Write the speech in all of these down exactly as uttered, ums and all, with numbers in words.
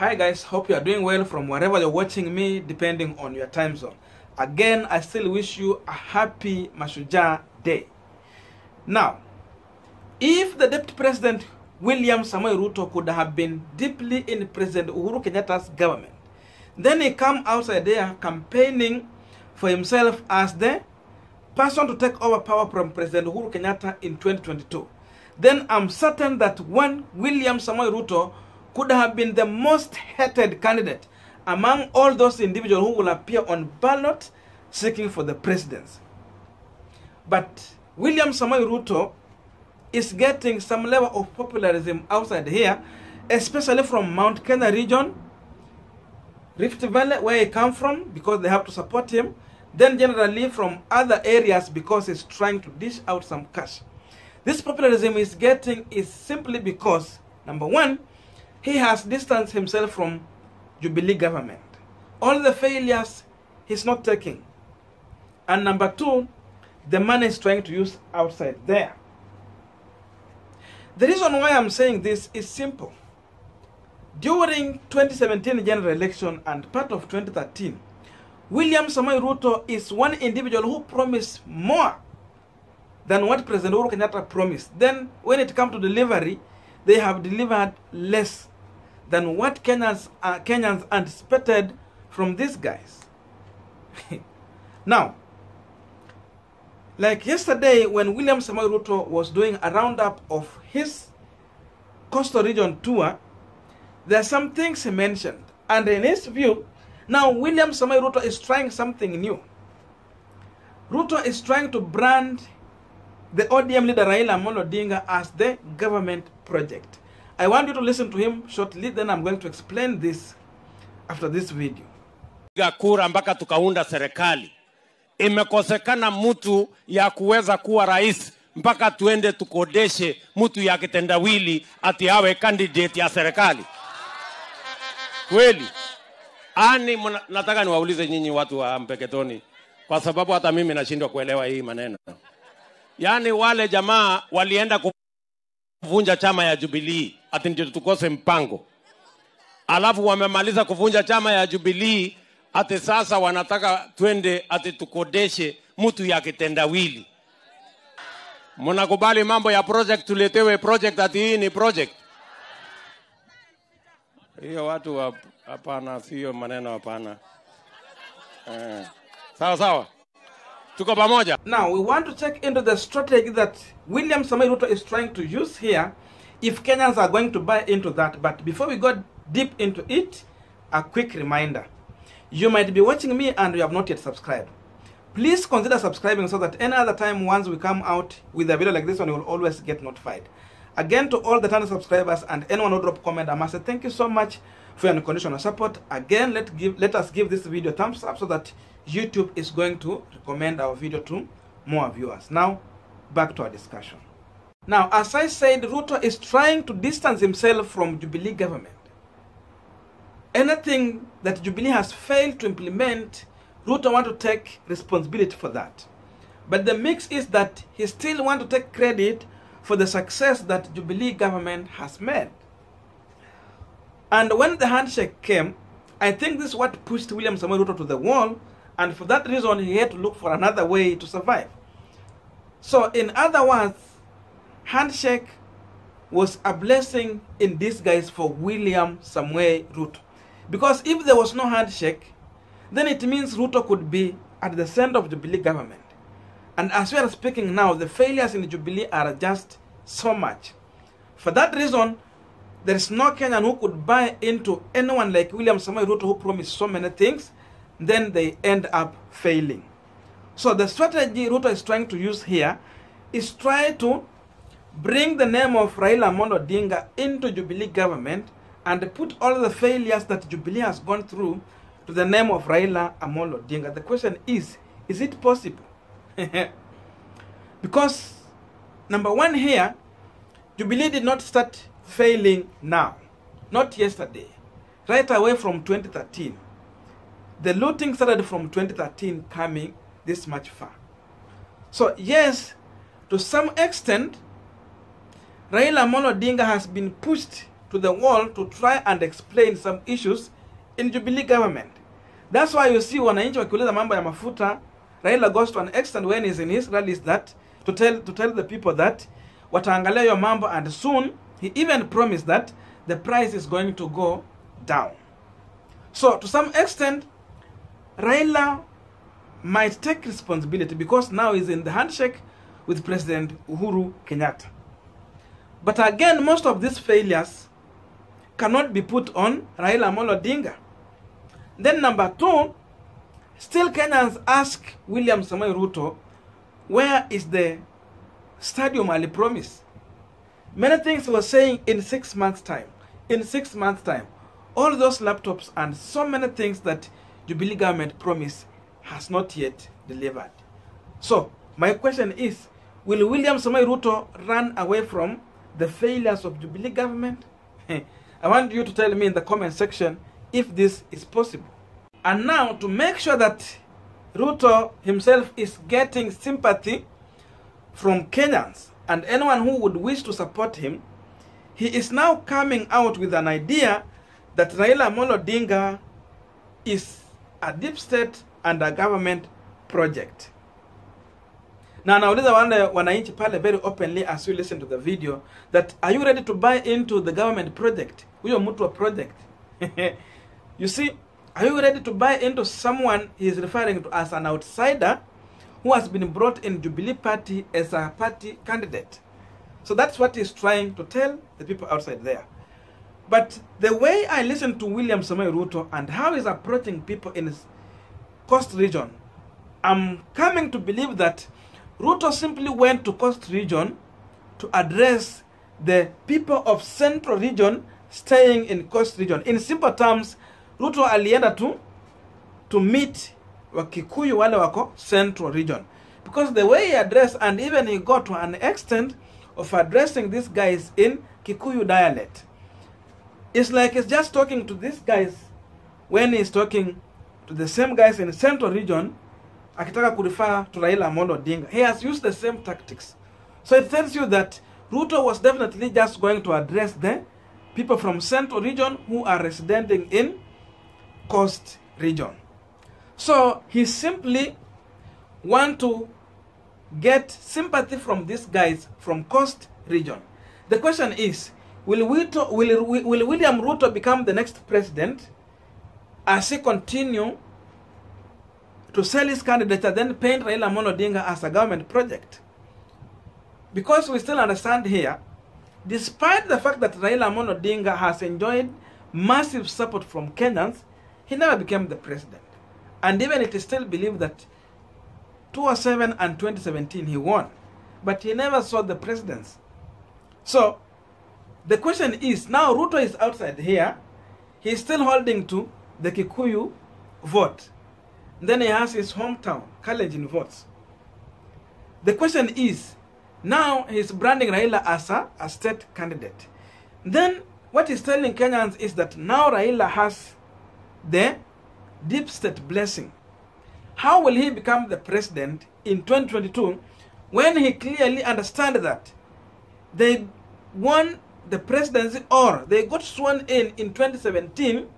Hi guys, hope you are doing well from wherever you're watching me, depending on your time zone. Again, I still wish you a happy Mashujaa day. Now, if the Deputy President William Samoei Ruto could have been deeply in President Uhuru Kenyatta's government, then he come outside there campaigning for himself as the person to take over power from President Uhuru Kenyatta in twenty twenty-two. Then I'm certain that one William Samoei Ruto could have been the most hated candidate among all those individuals who will appear on ballot seeking for the presidency. But William Samoei Ruto is getting some level of popularism outside here, especially from Mount Kenya region, Rift Valley, where he comes from, because they have to support him, then generally from other areas because he's trying to dish out some cash. This popularism he's getting is simply because, number one, he has distanced himself from Jubilee government. All the failures he's not taking. And number two, the money is trying to use outside there. The reason why I'm saying this is simple. During twenty seventeen general election and part of twenty thirteen, William Samoei Ruto is one individual who promised more than what President Uhuru Kenyatta promised. Then when it comes to delivery, they have delivered less than what Kenyans, uh, Kenyans anticipated from these guys. Now, like yesterday when William Samoei Ruto was doing a roundup of his coastal region tour, there are some things he mentioned. And in his view, now William Samoei Ruto is trying something new. Ruto is trying to brand the O D M leader Raila Amolo Odinga as the government project. I want you to listen to him shortly, then I'm going to explain this after this video. Kura mpaka tukaunda serikali. Imekosekana mtu ya kuweza kuwa rais mpaka tuende tukodeshe mtu ya kitendawili ati awe candidate ya serikali. Kweli? Ani nataka niwaulize nyinyi watu wa Mpeketoni, kwa sababu hata mimi nashindwa kuelewa hii maneno. Yani wale jamaa walienda kuvunja chama ya Jubilee ati ndio tukose mpango. Alafu wamemaliza kuvunja chama ya Jubilee ati sasa wanataka twende ati tukodeshe mtu ya kitendawili. Mnakubali mambo ya project, tuletewe project ati hii ni project. Hiyo watu hapana, sio maneno hapana. Eh. Sawa sawa. Now, we want to check into the strategy that William Samoei Ruto is trying to use here, if Kenyans are going to buy into that. But before we go deep into it, a quick reminder. You might be watching me and you have not yet subscribed. Please consider subscribing so that any other time once we come out with a video like this one, you will always get notified. Again, to all the ten subscribers and anyone who drop comment, I must say thank you so much for your unconditional support. Again, let give let us give this video a thumbs up so that YouTube is going to recommend our video to more viewers. Now, back to our discussion. Now, as I said, Ruto is trying to distance himself from Jubilee government. Anything that Jubilee has failed to implement, Ruto wants to take responsibility for that. But the mix is that he still wants to take credit for the success that Jubilee government has made. And when the handshake came, I think this is what pushed William Samoei Ruto to the wall. And for that reason, he had to look for another way to survive. So in other words, handshake was a blessing in disguise for William Samoei Ruto. Because if there was no handshake, then it means Ruto could be at the center of the Jubilee government. And as we are speaking now, the failures in the Jubilee are just so much. For that reason, there is no Kenyan who could buy into anyone like William Samoei Ruto who promised so many things. Then they end up failing. So the strategy Ruto is trying to use here is try to bring the name of Raila Amolo Odinga into Jubilee government and put all the failures that Jubilee has gone through to the name of Raila Amolo Odinga. The question is, is it possible? Because, number one here, Jubilee did not start failing now. Not yesterday. Right away from twenty thirteen. The looting started from twenty thirteen, coming this much far. So yes, to some extent, Raila Amolo Odinga has been pushed to the world to try and explain some issues in Jubilee government. That's why you see wananchi wakiuliza mambo ya mafuta, Raila goes to an extent when he's in his rallies that to tell to tell the people that wataangalia hiyo mambo, and soon he even promised that the price is going to go down. So to some extent, Raila might take responsibility because now he's in the handshake with President Uhuru Kenyatta. But again, most of these failures cannot be put on Raila Amolo Odinga. Then number two, still Kenyans ask William Samoei Ruto, where is the stadium Ali promise? Many things he was saying in six months' time, in six months' time. All those laptops and so many things that Jubilee government promised has not yet delivered. So my question is, will William Samoei Ruto run away from the failures of Jubilee government? I want you to tell me in the comment section if this is possible. And now, to make sure that Ruto himself is getting sympathy from Kenyans and anyone who would wish to support him, he is now coming out with an idea that Raila Amolo Odinga is a deep state and a government project. Now, nauliza wale wananchi pale very openly as you listen to the video that, are you ready to buy into the government project? Huyo mtu project. You see, are you ready to buy into someone he is referring to as an outsider who has been brought in Jubilee Party as a party candidate? So that's what he's trying to tell the people outside there. But the way I listen to William Samoei Ruto and how he's approaching people in his coast region, I'm coming to believe that Ruto simply went to coast region to address the people of central region staying in coast region. In simple terms, Ruto alienda to to meet Wakikuyu wale wako central region. Because the way he addressed, and even he got to an extent of addressing these guys in Kikuyu dialect. It's like he's just talking to these guys when he's talking to the same guys in the central region, akitaka kurefer to Raila Amolo Odinga. He has used the same tactics. So it tells you that Ruto was definitely just going to address the people from central region who are residing in coast region. So he simply want to get sympathy from these guys from coast region. The question is, will, Ruto, will, will William Ruto become the next president as he continue to sell his candidature, then paint Raila Amolo Odinga as a government project? Because we still understand here, despite the fact that Raila Amolo Odinga has enjoyed massive support from Kenyans, he never became the president. And even it is still believed that two thousand seven and twenty seventeen he won, but he never saw the presidency. So the question is, now Ruto is outside here, he is still holding to the Kikuyu vote. Then he has his hometown, Kalenjin votes. The question is, now he's branding Raila as a, a state candidate. Then what he's telling Kenyans is that now Raila has the deep state blessing. How will he become the president in twenty twenty-two when he clearly understands that they won the presidency or they got sworn in in twenty seventeen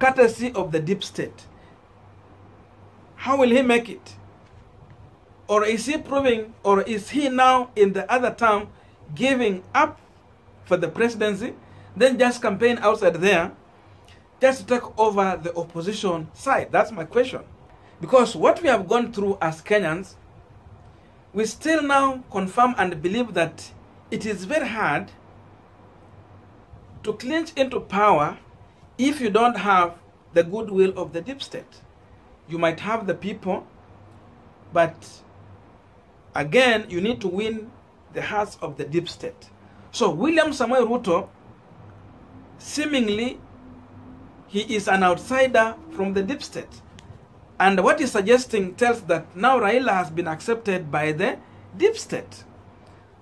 courtesy of the deep state? How will he make it? Or is he proving, or is he now in the other term giving up for the presidency, then just campaign outside there just to take over the opposition side? That's my question. Because what we have gone through as Kenyans, we still now confirm and believe that it is very hard to clinch into power if you don't have the goodwill of the deep state. You might have the people, but again, you need to win the hearts of the deep state. So William Samoei Ruto, seemingly, he is an outsider from the deep state. And what he's suggesting tells that now Raila has been accepted by the deep state.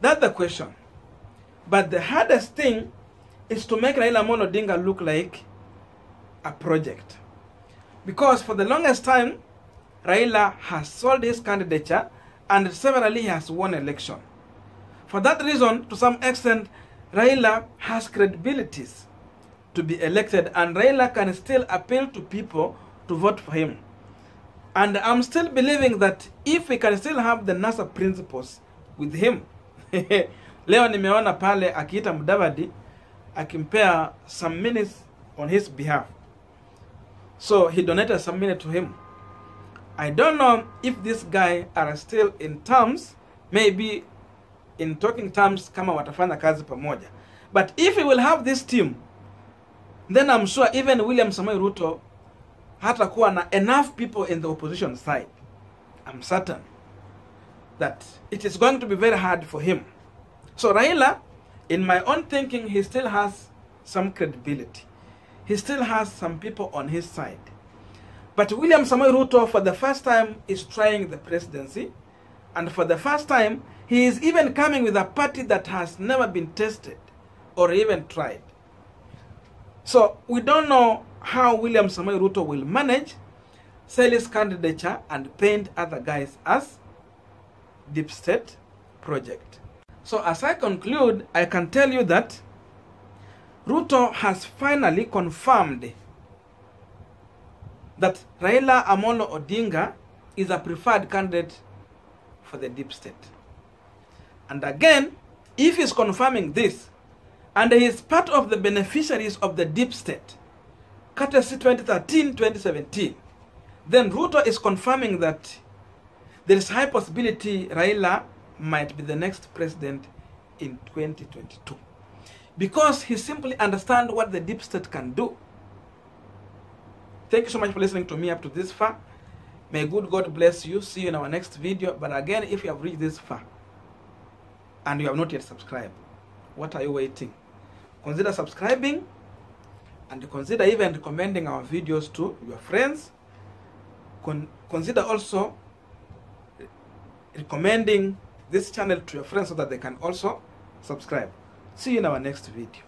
That's the question. But the hardest thing is to make Raila Amolo Odinga look like a project. Because for the longest time, Raila has sold his candidature and severally has won election. For that reason, to some extent, Raila has credibilities to be elected, and Raila can still appeal to people to vote for him. And I'm still believing that if we can still have the NASA principles with him. Leo nimeona pale akiita Mudavadi, akimpea some minutes on his behalf. So he donated some minutes to him. I don't know if this guy are still in terms, maybe in talking terms kama watafanya kazi pamoja. But if we will have this team, then I'm sure even William Samoei Ruto hatakuwa na enough people in the opposition side. I'm certain that it is going to be very hard for him. So Raila, in my own thinking, he still has some credibility. He still has some people on his side. But William Samoei Ruto, for the first time, is trying the presidency. And for the first time, he is even coming with a party that has never been tested or even tried. So we don't know how William Samoei Ruto will manage, sell his candidature and paint other guys as deep state project. So as I conclude, I can tell you that Ruto has finally confirmed that Raila Amolo Odinga is a preferred candidate for the deep state. And again, if he's confirming this, and he is part of the beneficiaries of the deep state, courtesy twenty thirteen twenty seventeen, then Ruto is confirming that there is high possibility Raila might be the next president in twenty twenty-two. Because he simply understands what the deep state can do. Thank you so much for listening to me up to this far. May good God bless you. See you in our next video. But again, if you have reached this far and you have not yet subscribed, what are you waiting? Consider subscribing and consider even recommending our videos to your friends. Con consider also recommending this channel to your friends so that they can also subscribe. See you in our next video.